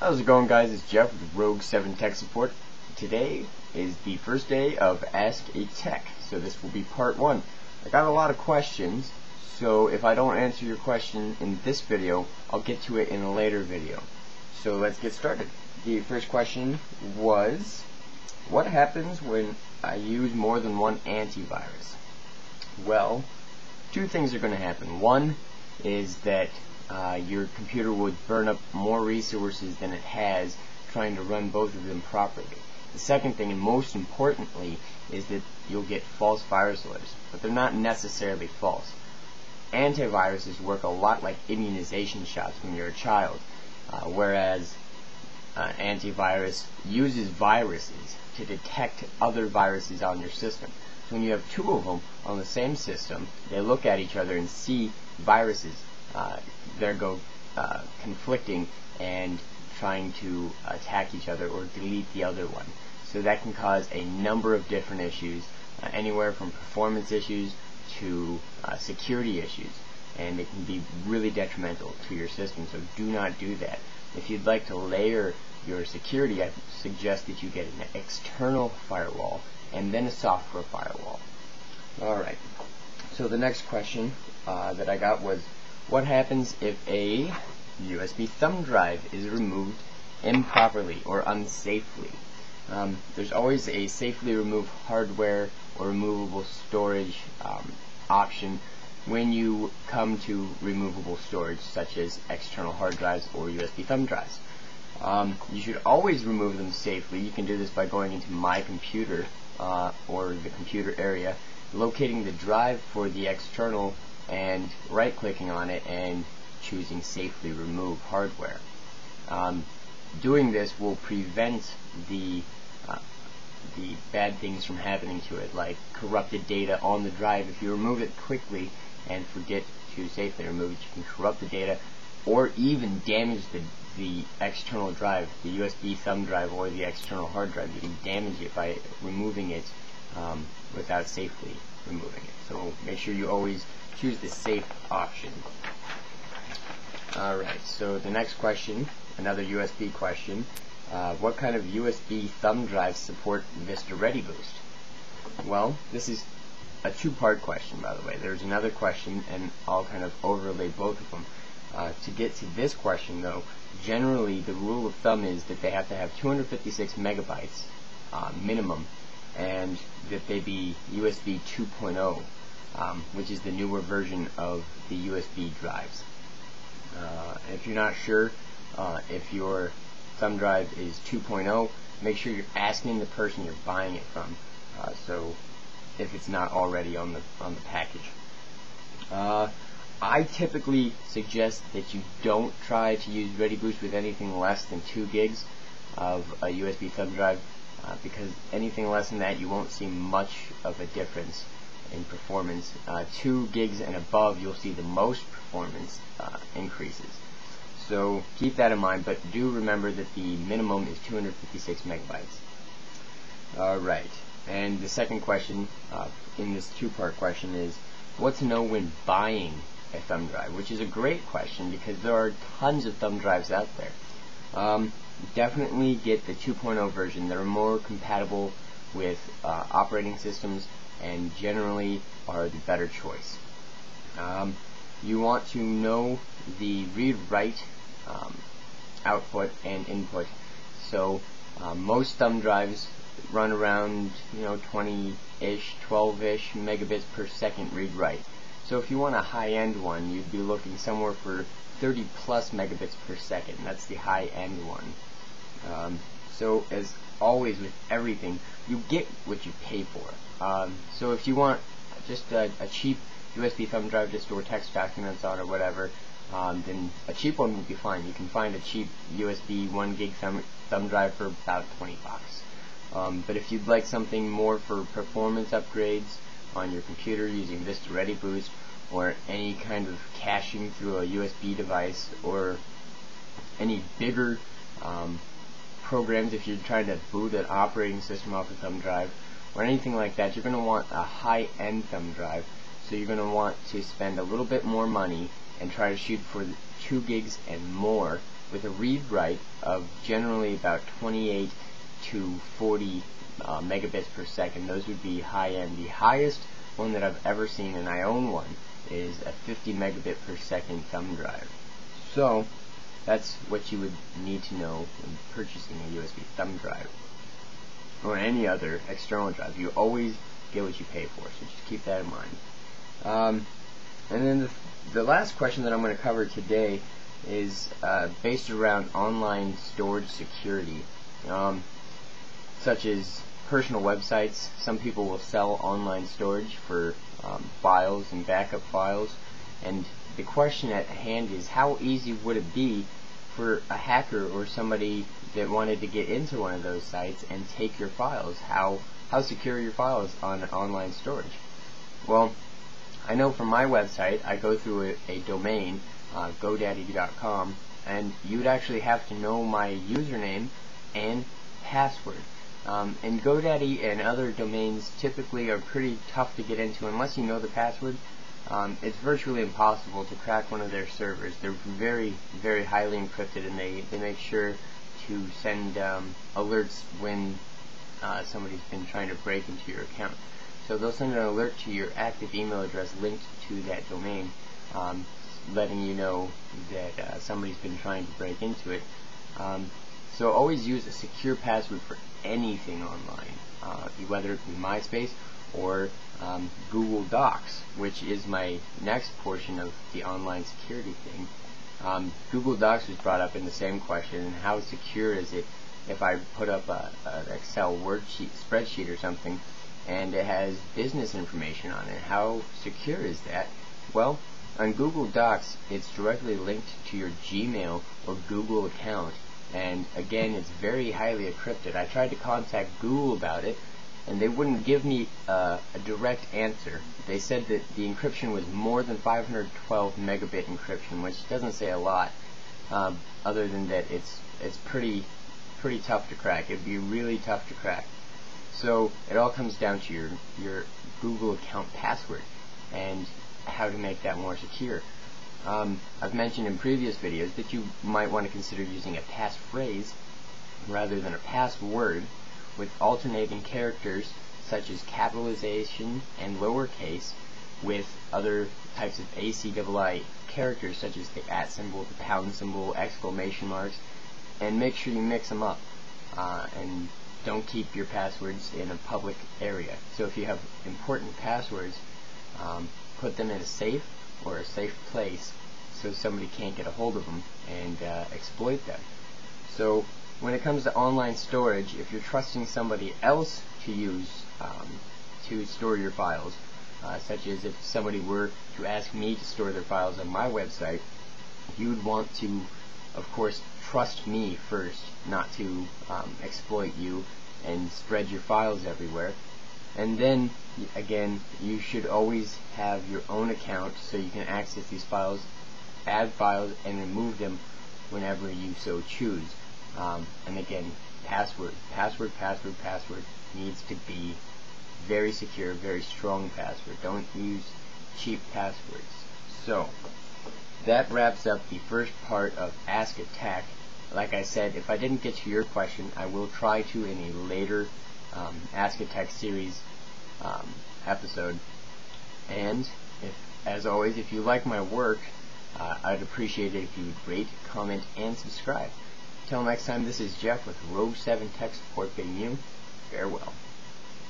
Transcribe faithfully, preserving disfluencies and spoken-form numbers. How's it going, guys? It's Jeff with Rogue seven Tech Support. Today is the first day of Ask A Tech, so this will be part one. I got a lot of questions, so if I don't answer your question in this video, I'll get to it in a later video. So let's get started. The first question was, what happens when I use more than one antivirus? Well, two things are going to happen. One is that Uh, your computer would burn up more resources than it has trying to run both of them properly. The second thing, and most importantly, is that you'll get false virus alerts, but they're not necessarily false. Antiviruses work a lot like immunization shots when you're a child, uh, whereas uh, antivirus uses viruses to detect other viruses on your system. So when you have two of them on the same system, they look at each other and see viruses. Uh, they're go uh, conflicting and trying to attack each other or delete the other one. So that can cause a number of different issues, uh, anywhere from performance issues to uh, security issues, and it can be really detrimental to your system, so do not do that. If you'd like to layer your security, I suggest that you get an external firewall and then a software firewall. Alright, so the next question uh, that I got was, what happens if a U S B thumb drive is removed improperly or unsafely? Um, there's always a safely remove hardware or removable storage um, option when you come to removable storage such as external hard drives or U S B thumb drives. Um, you should always remove them safely. You can do this by going into My Computer uh, or the computer area, locating the drive for the external and right-clicking on it and choosing Safely Remove Hardware. Um, doing this will prevent the, uh, the bad things from happening to it, like corrupted data on the drive. If you remove it quickly and forget to safely remove it, you can corrupt the data or even damage the, the external drive, the U S B thumb drive or the external hard drive. You can damage it by removing it um, without safely removing it. So make sure you always choose the safe option. Alright, so the next question, another U S B question, uh, what kind of U S B thumb drives support Vista ReadyBoost? Well, this is a two-part question, by the way. There's another question, and I'll kind of overlay both of them. Uh, to get to this question, though, generally the rule of thumb is that they have to have two hundred fifty-six megabytes uh, minimum, and that they be U S B two point oh. Um, which is the newer version of the U S B drives. Uh, if you're not sure uh, if your thumb drive is two point oh, make sure you're asking the person you're buying it from, uh, so if it's not already on the on the package. Uh, I typically suggest that you don't try to use ReadyBoost with anything less than two gigs of a U S B thumb drive, uh, because anything less than that you won't see much of a difference in performance. Uh, two gigs and above, you'll see the most performance uh, increases. So keep that in mind, but do remember that the minimum is two hundred fifty-six megabytes. Alright, and the second question uh, in this two-part question is, what to know when buying a thumb drive, which is a great question because there are tons of thumb drives out there. Um, definitely get the two point oh version. They're more compatible with uh, operating systems and generally are the better choice. Um, you want to know the read-write um, output and input. So uh, most thumb drives run around, you know, twenty-ish, twelve-ish megabits per second read-write. So if you want a high-end one, you'd be looking somewhere for thirty plus megabits per second. That's the high-end one. Um, so as always with everything, you get what you pay for. Um, so if you want just a, a cheap U S B thumb drive to store text documents on or whatever, um, then a cheap one would be fine. You can find a cheap U S B one gig thumb, thumb drive for about twenty bucks. Um, but if you'd like something more for performance upgrades on your computer using Vista ReadyBoost or any kind of caching through a U S B device or any bigger um, programs, if you're trying to boot an operating system off a thumb drive, or anything like that, you're going to want a high-end thumb drive, so you're going to want to spend a little bit more money and try to shoot for two gigs and more with a read-write of generally about twenty-eight to forty uh, megabits per second. Those would be high-end. The highest one that I've ever seen, and I own one, is a fifty megabit per second thumb drive. So that's what you would need to know when purchasing a U S B thumb drive or any other external drive. You always get what you pay for, so just keep that in mind. Um, and then the, the last question that I'm going to cover today is uh, based around online storage security, um, such as personal websites. Some people will sell online storage for um, files and backup files, and the question at hand is, how easy would it be for a hacker or somebody that wanted to get into one of those sites and take your files? How how secure are your files on online storage? Well, I know from my website, I go through a, a domain, uh, GoDaddy dot com, and you'd actually have to know my username and password. Um, and GoDaddy and other domains typically are pretty tough to get into unless you know the password. Um, it's virtually impossible to crack one of their servers. They're very, very highly encrypted, and they, they make sure to send um, alerts when uh, somebody's been trying to break into your account. So they'll send an alert to your active email address linked to that domain, um, letting you know that uh, somebody's been trying to break into it. Um, so always use a secure password for anything online, uh, whether it be MySpace or um, Google Docs, which is my next portion of the online security thing. Um, Google Docs was brought up in the same question, and how secure is it if I put up a, a Excel word sheet, spreadsheet or something, and it has business information on it? How secure is that? Well, on Google Docs, it's directly linked to your Gmail or Google account, and again, it's very highly encrypted. I tried to contact Google about it, and they wouldn't give me uh, a direct answer. They said that the encryption was more than five hundred twelve megabit encryption, which doesn't say a lot, um, other than that it's it's pretty pretty tough to crack. It'd be really tough to crack. So it all comes down to your your Google account password and how to make that more secure. Um, I've mentioned in previous videos that you might want to consider using a passphrase rather than a password, with alternating characters such as capitalization and lowercase with other types of ASCII characters such as the at symbol, the pound symbol, exclamation marks, and make sure you mix them up. Uh, and don't keep your passwords in a public area. So if you have important passwords, um, put them in a safe or a safe place so somebody can't get a hold of them and uh, exploit them. So when it comes to online storage, if you're trusting somebody else to use, um, to store your files, uh, such as if somebody were to ask me to store their files on my website, you would want to, of course, trust me first, not to um, exploit you and spread your files everywhere. And then, again, you should always have your own account so you can access these files, add files, and remove them whenever you so choose. Um, and again, password, password, password, password needs to be very secure, very strong password. Don't use cheap passwords. So that wraps up the first part of Ask A Tech. Like I said, if I didn't get to your question, I will try to in a later um, Ask A Tech series um, episode. And if, as always, if you like my work, uh, I'd appreciate it if you would rate, comment, and subscribe. Until next time, this is Jeff with Rogue seven Tech Support bidding you farewell.